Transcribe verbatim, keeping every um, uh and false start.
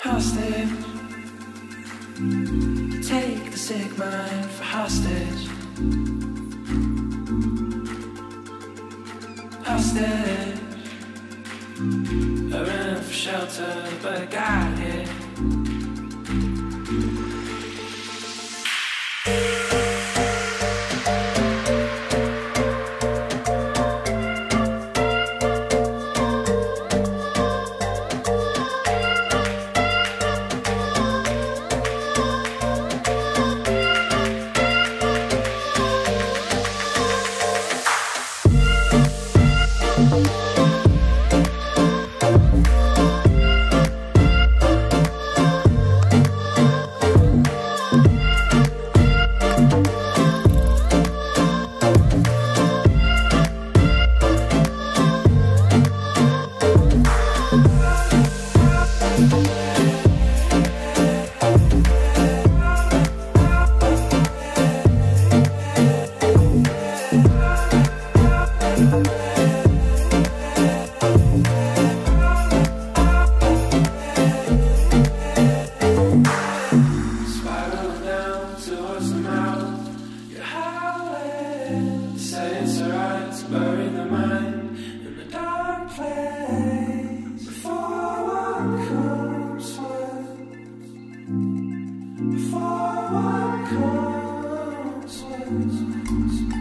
hostage. Take the sick mind for hostage. Hostage. I ran for shelter, but I got it. Before what comes with